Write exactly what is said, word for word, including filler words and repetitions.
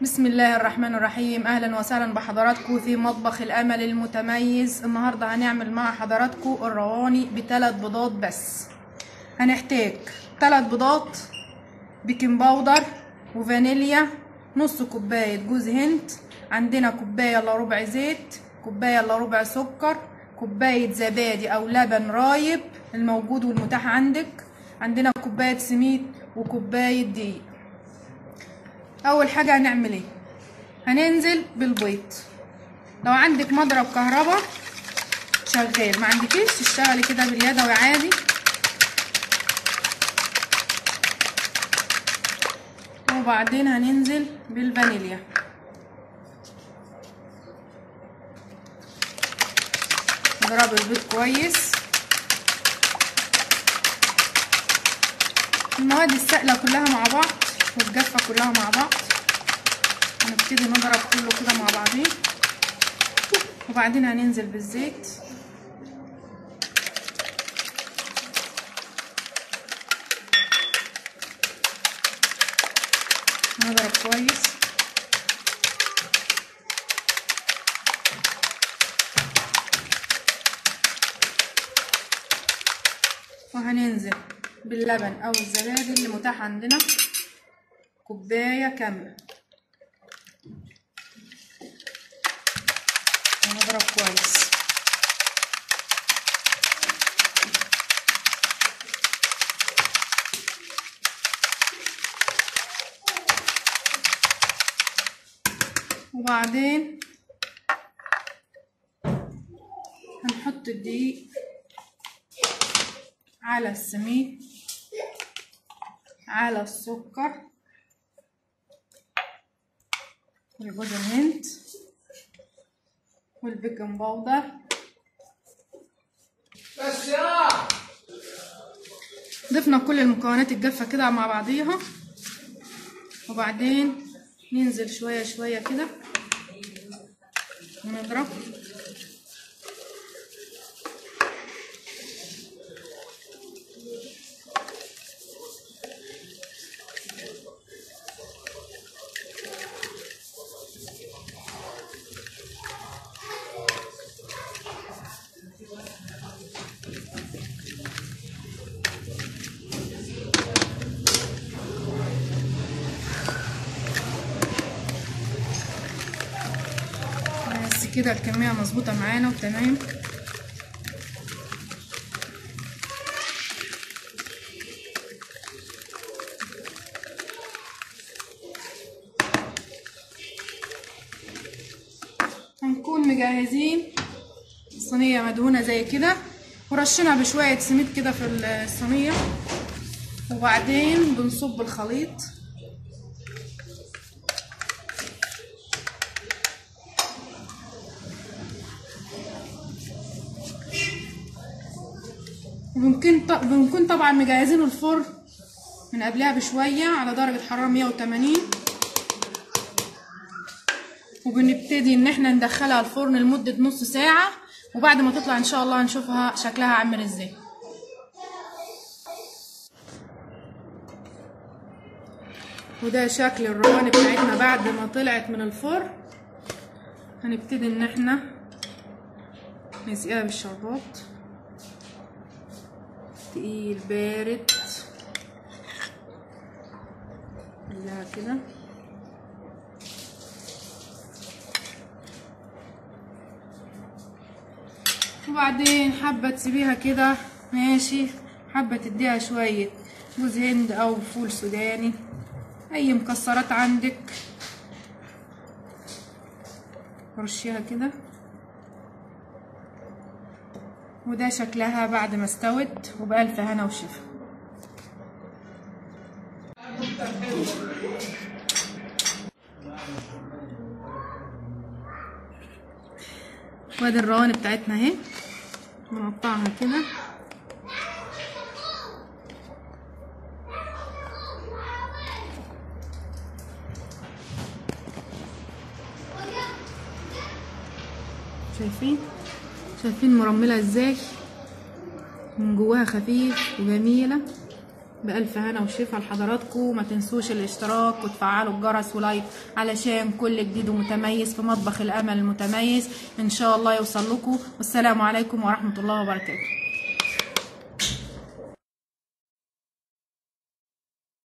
بسم الله الرحمن الرحيم. اهلا وسهلا بحضراتكم في مطبخ الامل المتميز. النهارده هنعمل مع حضراتكم الرواني بثلاث بيضات بس. هنحتاج ثلاث بيضات، بيكنج باودر وفانيليا، نص كوبايه جوز هند، عندنا كوبايه الا ربع زيت، كوبايه الا ربع سكر، كوبايه زبادي او لبن رايب الموجود والمتاح عندك، عندنا كوبايه سميد وكوبايه دقيق. اول حاجه هنعمل ايه؟ هننزل بالبيض. لو عندك مضرب كهرباء شغال، ما عندكيش تشتغلي كده باليدوي عادي. وبعدين هننزل بالفانيليا. نضرب البيض كويس. المواد السائله كلها مع بعض والجافه كلها مع بعض، هنبتدي نضرب كله كده مع بعضين. وبعدين هننزل بالزيت. نضرب كويس. وهننزل باللبن او الزبادي اللي متاح عندنا كوبايه كامله. هنضرب كويس. وبعدين هنحط الدقيق على السميد على السكر والجوز الهند والبيكنج باودر بس. يا ضفنا كل المكونات الجافه كده مع بعضيها. وبعدين ننزل شويه شويه كده ونضرب. كده الكمية مظبوطة معانا وتمام. هنكون مجهزين الصينية مدهونة زي كده، ورشنا بشوية سميد كده في الصينية. وبعدين بنصب الخليط. بنكون طبعا مجهزين الفرن من قبلها بشويه على درجه حراره مية وتمانين، وبنبتدي ان احنا ندخلها الفرن لمده نص ساعه. وبعد ما تطلع ان شاء الله هنشوفها شكلها عامل ازاي. وده شكل الرواني بتاعتنا بعد ما طلعت من الفرن. هنبتدي ان احنا نسقيها بالشربات تقيل بارد كلها كده. وبعدين حابه تسيبيها كده ماشي، حابه تديها شويه جوز هند او فول سوداني، اي مكسرات عندك رشيها كده. وده شكلها بعد ما استوت، وبألف هنا وشفا. وادي الرواني بتاعتنا اهي، بنقطعها كده. شايفين؟ شايفين مرمله ازاي؟ من جواها خفيف وجميله. بألف هنا وشفا لحضراتكم. ما تنسوش الاشتراك وتفعلوا الجرس ولايك علشان كل جديد ومتميز في مطبخ الامل المتميز ان شاء الله يوصل لكم. والسلام عليكم ورحمة الله وبركاته.